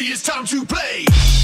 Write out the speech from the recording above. ready, it's time to play.